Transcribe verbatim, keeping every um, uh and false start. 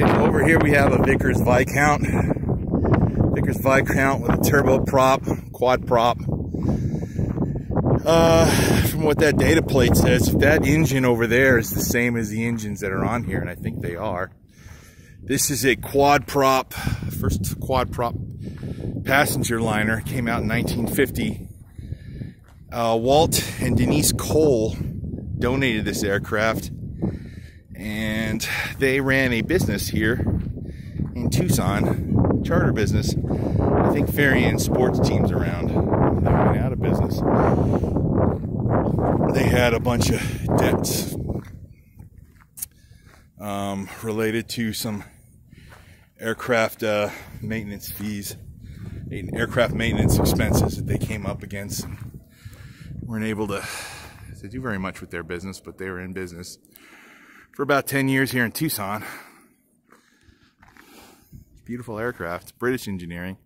And over here we have a Vickers Viscount. Vickers Viscount with a turbo prop, quad prop. Uh, from what that data plate says, if that engine over there is the same as the engines that are on here, and I think they are. This is a quad prop, first quad prop passenger liner. It came out in nineteen fifty. Uh, Walt and Denise Cole donated this aircraft, and they ran a business here in Tucson, charter business. I think ferrying sports teams around. They went out of business. They had a bunch of debts um, related to some aircraft uh, maintenance fees, and aircraft maintenance expenses that they came up against. And weren't able to, to do very much with their business, but they were in business for about ten years here in Tucson. Beautiful aircraft, British engineering.